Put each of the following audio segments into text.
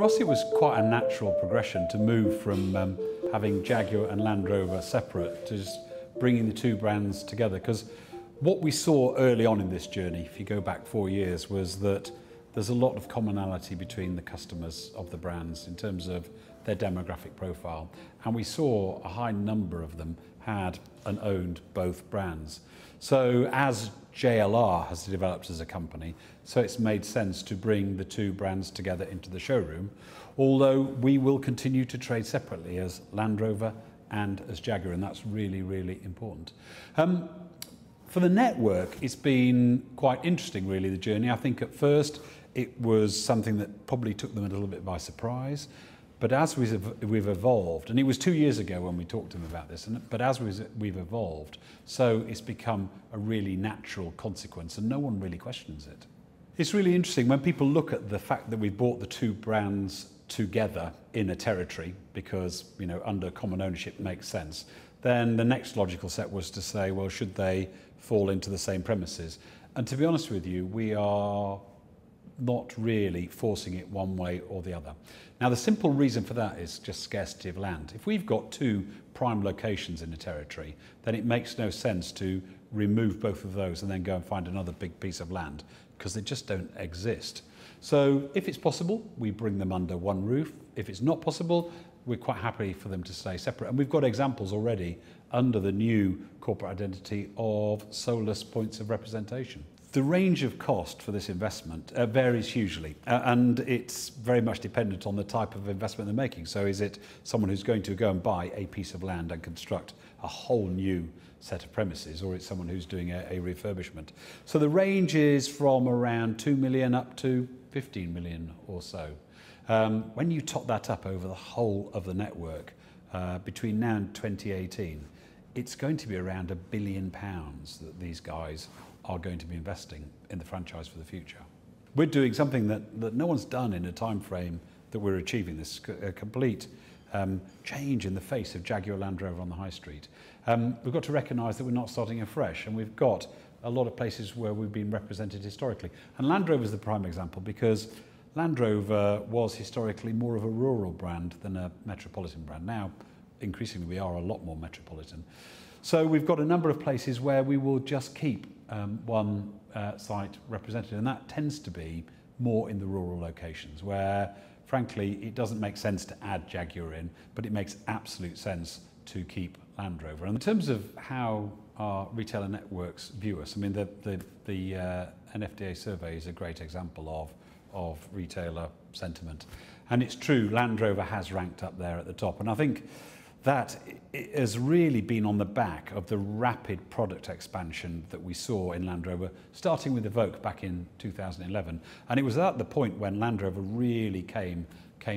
For us, it was quite a natural progression to move from having Jaguar and Land Rover separate to just bringing the two brands together. Because what we saw early on in this journey, if you go back 4 years, was that there's a lot of commonality between the customers of the brands in terms of their demographic profile. And we saw a high number of them had and owned both brands. So as JLR has developed as a company, so it's made sense to bring the two brands together into the showroom, although we will continue to trade separately as Land Rover and as Jaguar, and that's really, really important. For the network, it's been quite interesting, really, the journey. I think at first it was something that probably took them a little bit by surprise, but as we've evolved, and it was 2 years ago when we talked to them about this, but as we've evolved, so it's become a really natural consequence and no one really questions it. It's really interesting when people look at the fact that we've brought the two brands together in a territory because, you know, under common ownership makes sense. Then the next logical step was to say, well, should they fall into the same premises? And to be honest with you, we are not really forcing it one way or the other. Now, the simple reason for that is just scarcity of land. If we've got two prime locations in a territory, then it makes no sense to remove both of those and then go and find another big piece of land, because they just don't exist. So if it's possible, we bring them under one roof. If it's not possible, we're quite happy for them to stay separate. And we've got examples already under the new corporate identity of soulless points of representation. The range of cost for this investment varies hugely, and it's very much dependent on the type of investment they're making. So is it someone who's going to go and buy a piece of land and construct a whole new set of premises, or it's someone who's doing a refurbishment? So the range is from around 2 million up to 15 million or so. When you top that up over the whole of the network between now and 2018, it's going to be around £1 billion that these guys are going to be investing in the franchise for the future. We're doing something that no one's done in a time frame that we're achieving this, a complete change in the face of Jaguar Land Rover on the high street. We've got to recognise that we're not starting afresh, and we've got a lot of places where we've been represented historically. And Land Rover is the prime example, because Land Rover was historically more of a rural brand than a metropolitan brand. Now, increasingly, we are a lot more metropolitan. So we've got a number of places where we will just keep one site represented, and that tends to be more in the rural locations where, frankly, it doesn't make sense to add Jaguar in, but it makes absolute sense to keep Land Rover. And in terms of how our retailer networks view us, I mean, the NFDA survey is a great example of retailer sentiment, and it's true, Land Rover has ranked up there at the top, and I think that it has really been on the back of the rapid product expansion that we saw in Land Rover, starting with the Evoque back in 2011. And it was at the point when Land Rover really came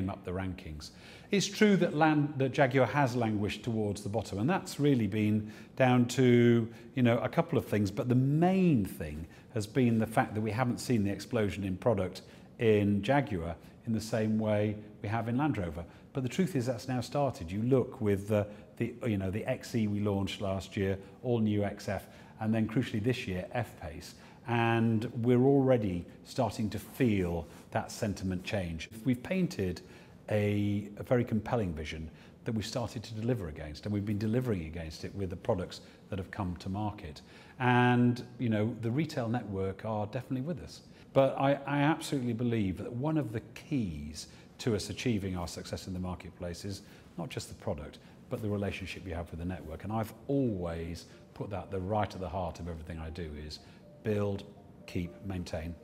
up the rankings. It's true that Jaguar has languished towards the bottom, and that's really been down to, you know, a couple of things. But the main thing has been the fact that we haven't seen the explosion in product in Jaguar in the same way we have in Land Rover. But the truth is that's now started. You look with the XE we launched last year, all new XF, and then crucially this year, F-Pace. And we're already starting to feel that sentiment change. We've painted a very compelling vision that we've started to deliver against, and we've been delivering against it with the products that have come to market. And, you know, the retail network are definitely with us. But I absolutely believe that one of the keys to us achieving our success in the marketplace is not just the product, but the relationship you have with the network. And I've always put that right at the heart of everything I do, is build, keep, maintain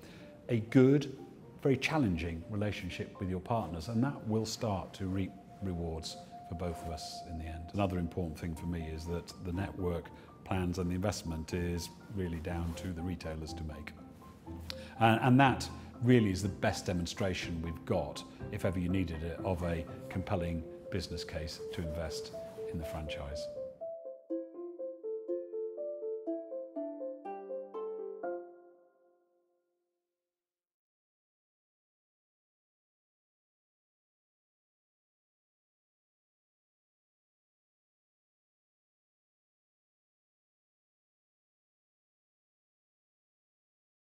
a good, very challenging relationship with your partners, and that will start to reap rewards for both of us in the end. Another important thing for me is that the network plans and the investment is really down to the retailers to make. And that really is the best demonstration we've got, if ever you needed it, of a compelling business case to invest in the franchise.